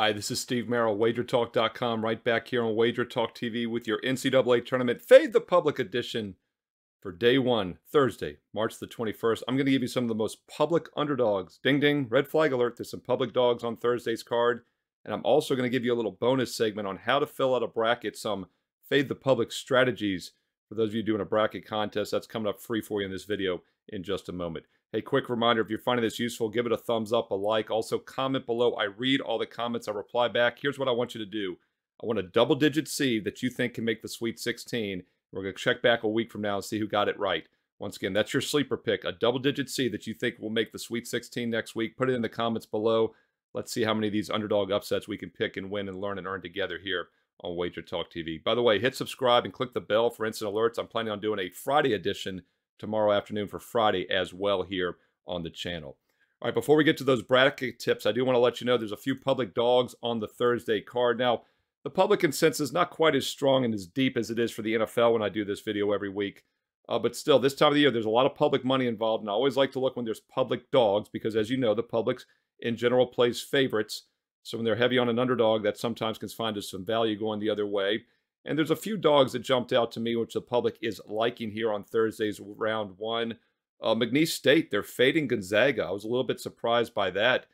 Hi, this is Steve Merril, WagerTalk.com, right back here on Wager Talk TV with your NCAA Tournament Fade the Public edition for Day 1, Thursday, March the 21st. I'm going to give you some of the most public underdogs. Ding, ding, red flag alert. There's some public dogs on Thursday's card. And I'm also going to give you a little bonus segment on how to fill out a bracket, some Fade the Public strategies for those of you doing a bracket contest. That's coming up free for you in this video in just a moment. Hey, quick reminder, if you're finding this useful, give it a thumbs up, a like. Also, comment below. I read all the comments. I reply back. Here's what I want you to do. I want a double-digit seed that you think can make the Sweet 16. We're going to check back a week from now and see who got it right. Once again, that's your sleeper pick, a double-digit seed that you think will make the Sweet 16 next week. Put it in the comments below. Let's see how many of these underdog upsets we can pick and win and learn and earn together here on Wager Talk TV. By the way, hit subscribe and click the bell for instant alerts. I'm planning on doing a Friday edition tomorrow afternoon for Friday as well here on the channel. All right, before we get to those bracket tips, I do want to let you know there's a few public dogs on the Thursday card. Now, the public consensus is not quite as strong and as deep as it is for the NFL when I do this video every week. But still, this time of the year, there's a lot of public money involved, and I always like to look when there's public dogs because, as you know, the public in general plays favorites. So when they're heavy on an underdog, that sometimes can find us some value going the other way. And there's a few dogs that jumped out to me, which the public is liking here on Thursday's round one. McNeese State, they're fading Gonzaga. I was a little bit surprised by that.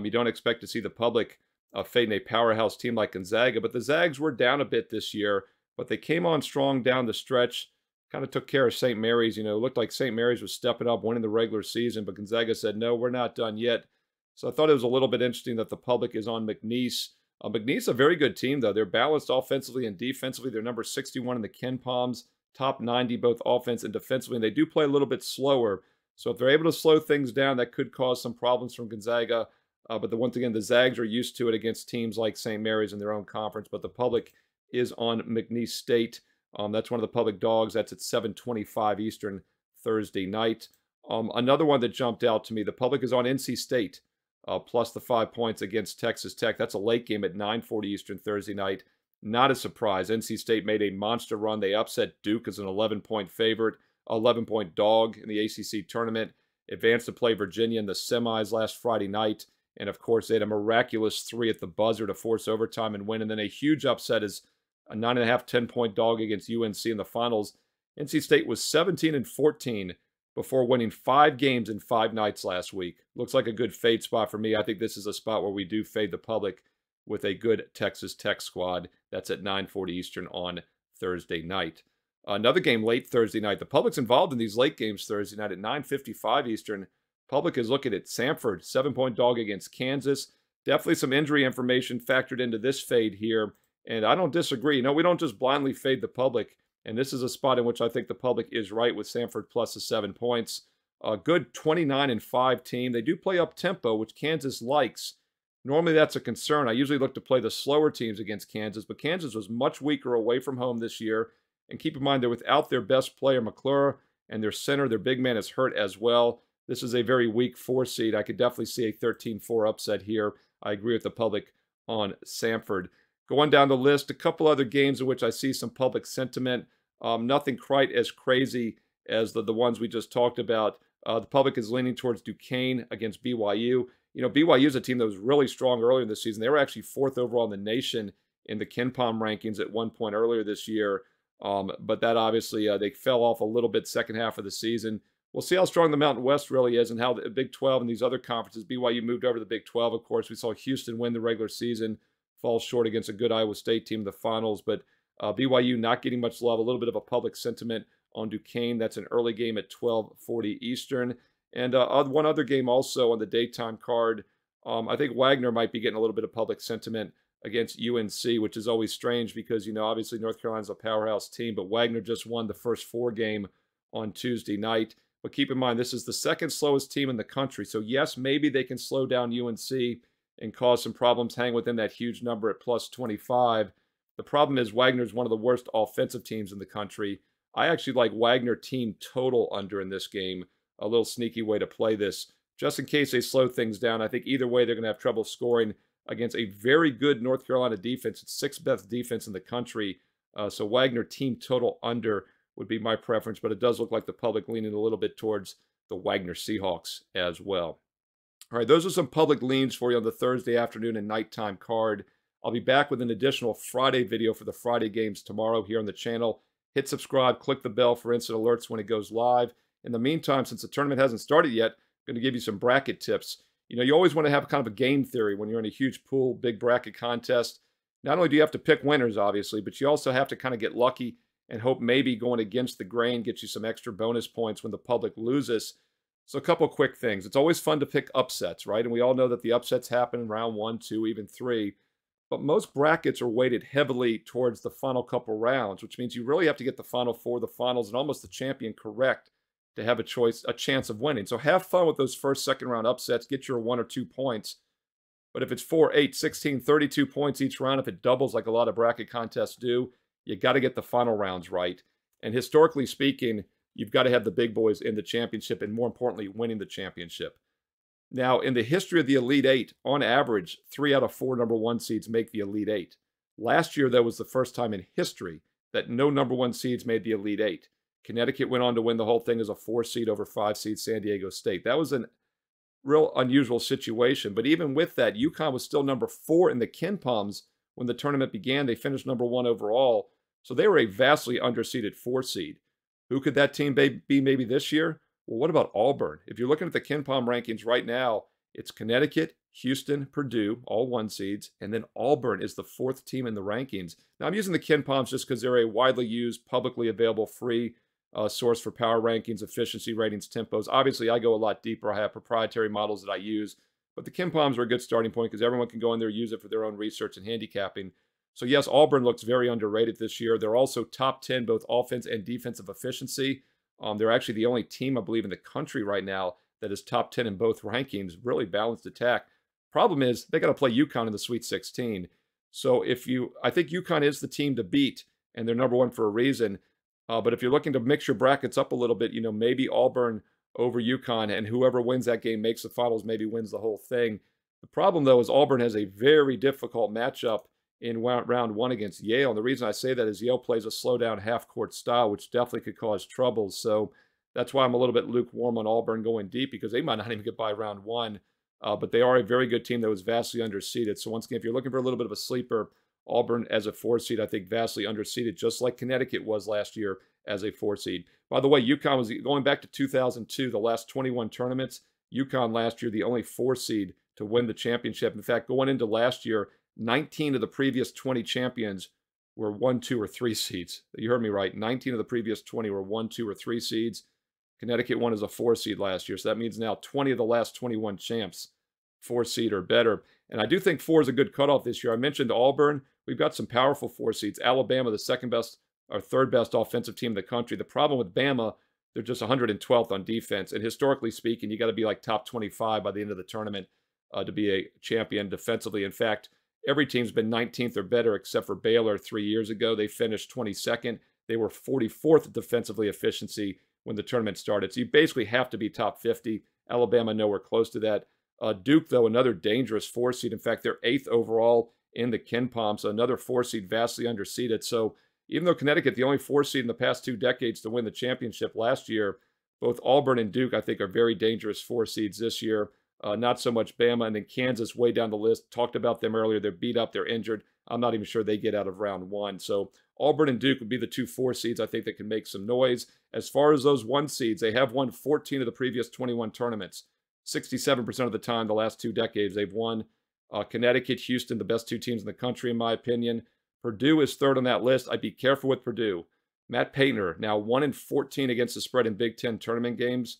You don't expect to see the public fading a powerhouse team like Gonzaga, but the Zags were down a bit this year, but they came on strong down the stretch, kind of took care of St. Mary's. You know, it looked like St. Mary's was stepping up, winning the regular season, but Gonzaga said, no, we're not done yet. So I thought it was a little bit interesting that the public is on McNeese. McNeese, a very good team, though. They're balanced offensively and defensively. They're number 61 in the Ken Poms, top 90 both offense and defensively, and they do play a little bit slower. So if they're able to slow things down, that could cause some problems from Gonzaga. But once again, the Zags are used to it against teams like St. Mary's in their own conference, but the public is on McNeese State. That's one of the public dogs. That's at 7:25 Eastern Thursday night. Another one that jumped out to me, the public is on NC State. Plus the 5 points against Texas Tech. That's a late game at 9:40 Eastern Thursday night. Not a surprise. NC State made a monster run. They upset Duke as an 11-point favorite, 11-point dog in the ACC tournament. Advanced to play Virginia in the semis last Friday night. And, of course, they had a miraculous three at the buzzer to force overtime and win. And then a huge upset as a 9.5, 10-point dog against UNC in the finals. NC State was 17-14. Before winning 5 games in 5 nights last week. Looks like a good fade spot for me. I think this is a spot where we do fade the public with a good Texas Tech squad. That's at 9:40 Eastern on Thursday night. Another game late Thursday night. The public's involved in these late games Thursday night at 9:55 Eastern. Public is looking at Samford, 7-point dog against Kansas. Definitely some injury information factored into this fade here. And I don't disagree. You know, we don't just blindly fade the public. And this is a spot in which I think the public is right with Samford plus the 7 points. A good 29-5 team. They do play up-tempo, which Kansas likes. Normally that's a concern. I usually look to play the slower teams against Kansas, but Kansas was much weaker away from home this year. And keep in mind, they're without their best player, McClure, and their center, their big man, is hurt as well. This is a very weak 4 seed. I could definitely see a 13-4 upset here. I agree with the public on Samford. Going down the list, a couple other games in which I see some public sentiment. Nothing quite as crazy as the ones we just talked about. The public is leaning towards Duquesne against BYU. You know, BYU is a team that was really strong earlier in the season. They were actually 4th overall in the nation in the Ken Pom rankings at one point earlier this year. But that obviously, they fell off a little bit second half of the season. We'll see how strong the Mountain West really is and how the Big 12 and these other conferences. BYU moved over to the Big 12, of course. We saw Houston win the regular season, fall short against a good Iowa State team in the finals, but BYU not getting much love, a little bit of a public sentiment on Duquesne. That's an early game at 12:40 Eastern. And one other game also on the daytime card, I think Wagner might be getting a little bit of public sentiment against UNC, which is always strange because, you know, obviously North Carolina's a powerhouse team, but Wagner just won the first 4 game on Tuesday night. But keep in mind, this is the second slowest team in the country. So yes, maybe they can slow down UNC and cause some problems, hang within that huge number at plus 25. The problem is Wagner's one of the worst offensive teams in the country. I actually like Wagner team total under in this game. A little sneaky way to play this. Just in case they slow things down, I think either way they're going to have trouble scoring against a very good North Carolina defense. It's 6th best defense in the country. So Wagner team total under would be my preference, but it does look like the public leaning a little bit towards the Wagner Seahawks as well. All right, those are some public leans for you on the Thursday afternoon and nighttime card. I'll be back with an additional Friday video for the Friday games tomorrow here on the channel. Hit subscribe, click the bell for instant alerts when it goes live. In the meantime, since the tournament hasn't started yet, I'm going to give you some bracket tips. You know, you always want to have kind of a game theory when you're in a huge pool, big bracket contest. Not only do you have to pick winners, obviously, but you also have to kind of get lucky and hope maybe going against the grain gets you some extra bonus points when the public loses. So a couple quick things. It's always fun to pick upsets, right? And we all know that the upsets happen in round 1, 2, even 3. But most brackets are weighted heavily towards the final couple rounds, which means you really have to get the Final Four, the finals, and almost the champion correct to have a chance of winning. So have fun with those first, second round upsets. Get your 1 or 2 points. But if it's 4, 8, 16, 32 points each round, if it doubles like a lot of bracket contests do, you got to get the final rounds right. And historically speaking, you've got to have the big boys in the championship and, more importantly, winning the championship. Now, in the history of the Elite Eight, on average, 3 out of 4 number 1 seeds make the Elite Eight. Last year, that was the first time in history that no number 1 seeds made the Elite Eight. Connecticut went on to win the whole thing as a 4 seed over 5 seed San Diego State. That was a real unusual situation. But even with that, UConn was still number 4 in the Ken Poms when the tournament began. They finished number 1 overall. So they were a vastly underseeded 4 seed. Who could that team be maybe this year? Well, what about Auburn? If you're looking at the Ken Pom rankings right now, it's Connecticut, Houston, Purdue, all 1 seeds, and then Auburn is the 4th team in the rankings. Now, I'm using the Ken Poms just because they're a widely used, publicly available, free source for power rankings, efficiency ratings, tempos. Obviously, I go a lot deeper. I have proprietary models that I use, but the Ken Poms are a good starting point because everyone can go in there and use it for their own research and handicapping. So yes, Auburn looks very underrated this year. They're also top 10, both offense and defensive efficiency. They're actually the only team, I believe, in the country right now that is top 10 in both rankings. Really balanced attack. Problem is, they got to play UConn in the Sweet 16. So I think UConn is the team to beat, and they're number 1 for a reason. But if you're looking to mix your brackets up a little bit, you know, maybe Auburn over UConn, and whoever wins that game makes the finals, maybe wins the whole thing. The problem, though, is Auburn has a very difficult matchup in round 1 against Yale. And the reason I say that is Yale plays a slow-down half-court style, which definitely could cause troubles. So that's why I'm a little bit lukewarm on Auburn going deep, because they might not even get by round 1. But they are a very good team that was vastly underseeded. So once again, if you're looking for a little bit of a sleeper, Auburn as a 4 seed, I think vastly underseeded, just like Connecticut was last year as a 4 seed. By the way, UConn was, going back to 2002, the last 21 tournaments, UConn last year, the only 4 seed to win the championship. In fact, going into last year, 19 of the previous 20 champions were 1, 2, or 3 seeds. You heard me right. 19 of the previous 20 were 1, 2, or 3 seeds. Connecticut won as a 4 seed last year. So that means now 20 of the last 21 champs, 4 seed or better. And I do think 4 is a good cutoff this year. I mentioned Auburn. We've got some powerful 4 seeds. Alabama, the 2nd best or 3rd best offensive team in the country. The problem with Bama, they're just 112th on defense. And historically speaking, you got to be like top 25 by the end of the tournament to be a champion defensively. In fact, every team's been 19th or better except for Baylor 3 years ago. They finished 22nd. They were 44th defensively efficiency when the tournament started. So you basically have to be top 50. Alabama nowhere close to that. Duke, though, another dangerous 4 seed. In fact, they're 8th overall in the Ken Pom. So another 4 seed, vastly underseeded. So even though Connecticut, the only 4 seed in the past 2 decades to win the championship last year, both Auburn and Duke, I think, are very dangerous 4 seeds this year. Not so much Bama, and then Kansas way down the list. Talked about them earlier. They're beat up. They're injured. I'm not even sure they get out of round 1. So Auburn and Duke would be the two 4 seeds I think that can make some noise. As far as those 1 seeds, they have won 14 of the previous 21 tournaments. 67% of the time the last 2 decades they've won. Connecticut, Houston, the best 2 teams in the country in my opinion. Purdue is 3rd on that list. I'd be careful with Purdue. Matt Painter, now 1-14 against the spread in Big 10 tournament games,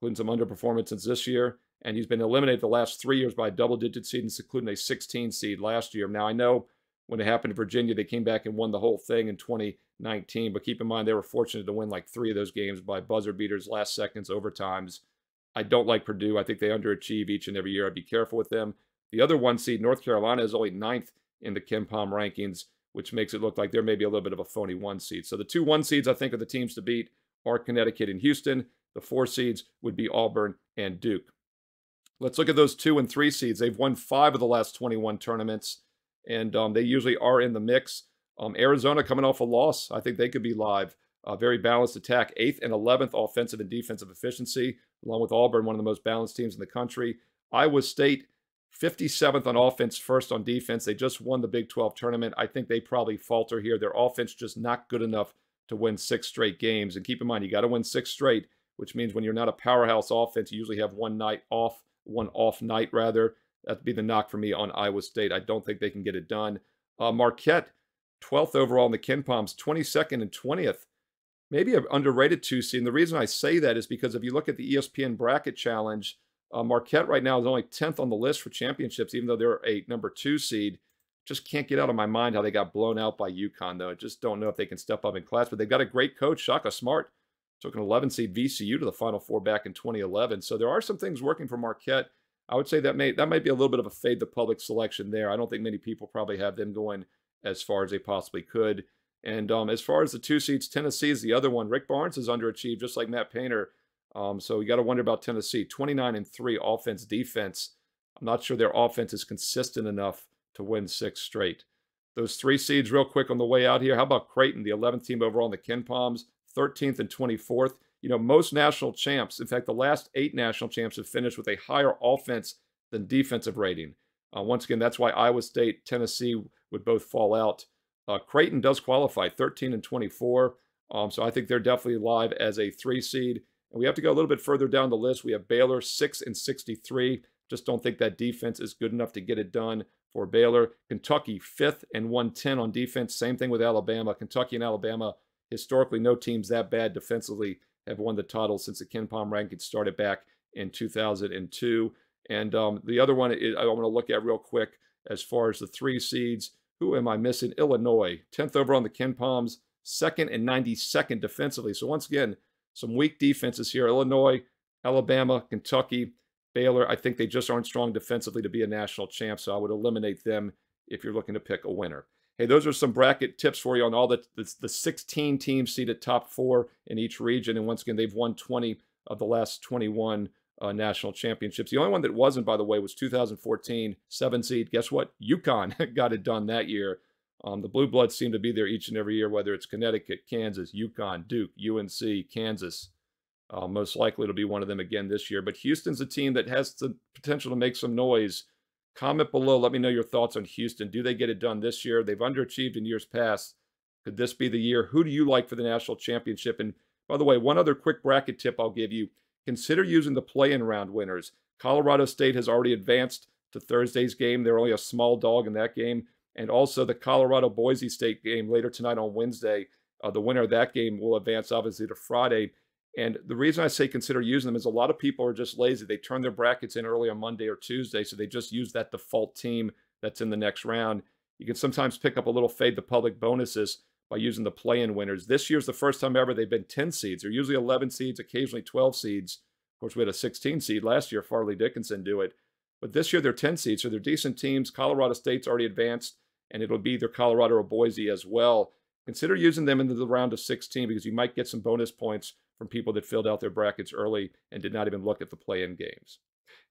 including some underperformances this year. And he's been eliminated the last 3 years by a double-digit seed, including a 16 seed last year. Now, I know when it happened to Virginia, they came back and won the whole thing in 2019. But keep in mind, they were fortunate to win like 3 of those games by buzzer beaters, last seconds, overtimes. I don't like Purdue. I think they underachieve each and every year. I'd be careful with them. The other 1 seed, North Carolina, is only 9th in the Ken Pom rankings, which makes it look like they're maybe a little bit of a phony 1 seed. So the two 1 seeds I think are the teams to beat are Connecticut and Houston. The 4 seeds would be Auburn and Duke. Let's look at those 2 and 3 seeds. They've won 5 of the last 21 tournaments, and they usually are in the mix. Arizona coming off a loss. I think they could be live. Very balanced attack. 8th and 11th offensive and defensive efficiency, along with Auburn, one of the most balanced teams in the country. Iowa State, 57th on offense, 1st on defense. They just won the Big 12 tournament. I think they probably falter here. Their offense just not good enough to win 6 straight games. And keep in mind, you got to win 6 straight, which means when you're not a powerhouse offense, you usually have one off night, rather. That'd be the knock for me on Iowa State. I don't think they can get it done. Marquette, 12th overall in the Ken Poms, 22nd and 20th. Maybe an underrated 2C. And the reason I say that is because if you look at the ESPN bracket challenge, Marquette right now is only 10th on the list for championships, even though they're a number 2 seed. Just can't get out of my mind how they got blown out by UConn, though. I just don't know if they can step up in class. But they've got a great coach, Shaka Smart. Took an 11 seed VCU to the Final Four back in 2011. So there are some things working for Marquette. I would say that might be a little bit of a fade the public selection there. I don't think many people probably have them going as far as they possibly could. And as far as the 2 seeds, Tennessee is the other one. Rick Barnes is underachieved, just like Matt Painter. So you got to wonder about Tennessee. 29-3 offense defense. I'm not sure their offense is consistent enough to win 6 straight. Those 3 seeds real quick on the way out here. How about Creighton, the 11th team overall in the Ken Poms, 13th and 24th. You know, most national champs, in fact, the last 8 national champs have finished with a higher offense than defensive rating. Once again, that's why Iowa State, Tennessee would both fall out. Creighton does qualify, 13 and 24. So I think they're definitely live as a 3 seed. And we have to go a little bit further down the list. We have Baylor, 6 and 63. Just don't think that defense is good enough to get it done for Baylor. Kentucky, 5th and 110 on defense. Same thing with Alabama. Kentucky and Alabama, historically, no teams that bad defensively have won the title since the Ken Pom rankings started back in 2002. And the other one I want to look at real quick as far as the 3 seeds. Who am I missing? Illinois, 10th over on the Ken Poms, 2nd and 92nd defensively. So once again, some weak defenses here. Illinois, Alabama, Kentucky, Baylor. I think they just aren't strong defensively to be a national champ, so I would eliminate them if you're looking to pick a winner. Hey, those are some bracket tips for you on all the 16 teams seeded top 4 in each region. And once again, they've won 20 of the last 21 national championships. The only one that wasn't, by the way, was 2014, 7 seed. Guess what? UConn got it done that year. The Blue Bloods seem to be there each and every year, whether it's Connecticut, Kansas, UConn, Duke, UNC, Kansas. Most likely it'll be one of them again this year. But Houston's a team that has the potential to make some noise. Comment below. Let me know your thoughts on Houston. Do they get it done this year? They've underachieved in years past. Could this be the year? Who do you like for the national championship? And by the way, one other quick bracket tip I'll give you. Consider using the play-in round winners. Colorado State has already advanced to Thursday's game. They're only a small dog in that game. And also the Colorado-Boise State game later tonight on Wednesday. The winner of that game will advance, obviously, to Friday. And the reason I say consider using them is a lot of people are just lazy. They turn their brackets in early on Monday or Tuesday, so they just use that default team that's in the next round. You can sometimes pick up a little fade the public bonuses by using the play-in winners. This year's the first time ever they've been 10 seeds. They're usually 11 seeds, occasionally 12 seeds. Of course, we had a 16 seed last year, Farley Dickinson do it. But this year they're 10 seeds, so they're decent teams. Colorado State's already advanced, and it'll be either Colorado or Boise as well. Consider using them into the round of 16 because you might get some bonus points from people that filled out their brackets early and did not even look at the play-in games.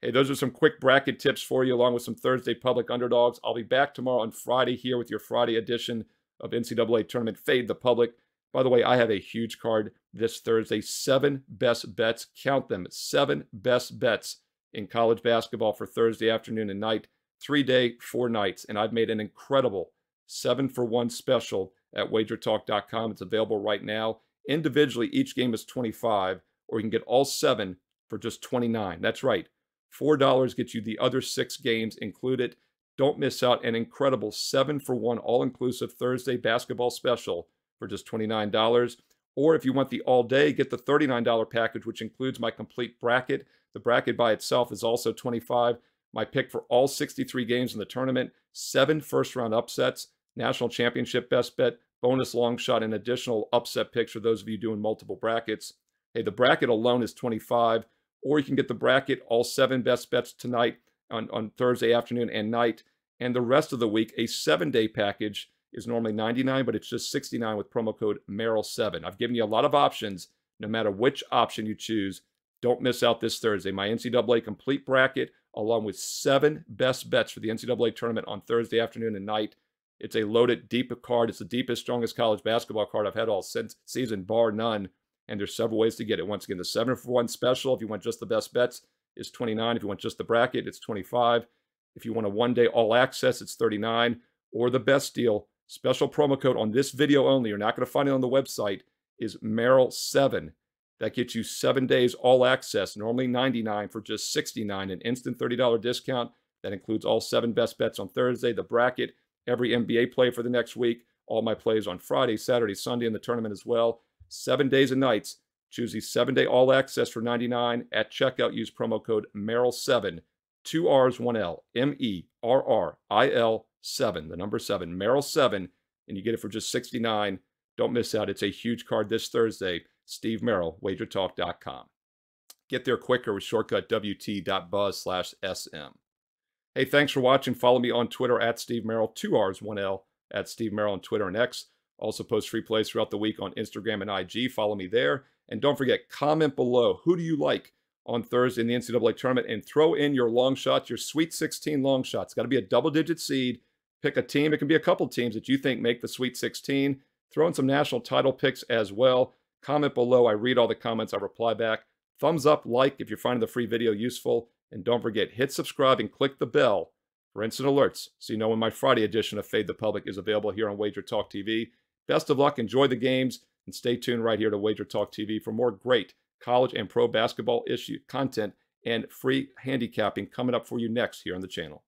Hey, those are some quick bracket tips for you, along with some Thursday public underdogs. I'll be back tomorrow on Friday here with your Friday edition of NCAA Tournament Fade the Public. By the way, I have a huge card this Thursday. 7 best bets. Count them. 7 best bets in college basketball for Thursday afternoon and night. 3 day, 4 nights. And I've made an incredible 7-for-1 special at wagertalk.com. It's available right now. Individually, each game is $25, or you can get all 7 for just $29. That's right. $4 gets you the other 6 games included. Don't miss out. An incredible 7-for-1 all-inclusive Thursday basketball special for just $29. Or if you want the all-day, get the $39 package, which includes my complete bracket. The bracket by itself is also $25. My pick for all 63 games in the tournament, 7 first-round upsets, national championship best bet, bonus long shot, and additional upset picks for those of you doing multiple brackets. Hey, the bracket alone is $25, or you can get the bracket, all 7 best bets tonight on Thursday afternoon and night, and the rest of the week. A 7-day package is normally $99, but it's just $69 with promo code Merril7. I've given you a lot of options. No matter which option you choose, don't miss out this Thursday. My NCAA complete bracket, along with 7 best bets for the NCAA tournament on Thursday afternoon and night. It's a loaded, deep card. It's the deepest, strongest college basketball card I've had all season, bar none. And there's several ways to get it. Once again, the 7-for-1 special, if you want just the best bets, is 29. If you want just the bracket, it's 25. If you want a one-day all-access, it's 39. Or the best deal, special promo code on this video only, you're not going to find it on the website, is Merril7. That gets you 7 days all-access, normally $99 for just $69, an instant $30 discount. That includes all 7 best bets on Thursday, the bracket, every NBA play for the next week, all my plays on Friday, Saturday, Sunday, and the tournament as well. 7 days and nights. Choose the 7-day all-access for $99. At checkout, use promo code Merril7, 2 R's, 1 L, M-E-R-R-I-L-7, the number 7, Merril7, and you get it for just $69. Don't miss out. It's a huge card this Thursday. Steve Merril, wagertalk.com. Get there quicker with shortcut wt.buzz/sm. Hey, thanks for watching. Follow me on Twitter at Steve Merril, 2 R's, 1 L, at Steve Merril on Twitter and X. Also post free plays throughout the week on Instagram and IG. Follow me there. And don't forget, comment below, who do you like on Thursday in the NCAA tournament? And throw in your long shots, your Sweet 16 long shots. Got to be a double-digit seed. Pick a team. It can be a couple teams that you think make the Sweet 16. Throw in some national title picks as well. Comment below. I read all the comments. I reply back. Thumbs up, like if you're finding the free video useful. And don't forget, hit subscribe and click the bell for instant alerts so you know when my Friday edition of Fade the Public is available here on Wager Talk TV. Best of luck. Enjoy the games. And stay tuned right here to Wager Talk TV for more great college and pro basketball issue content and free handicapping coming up for you next here on the channel.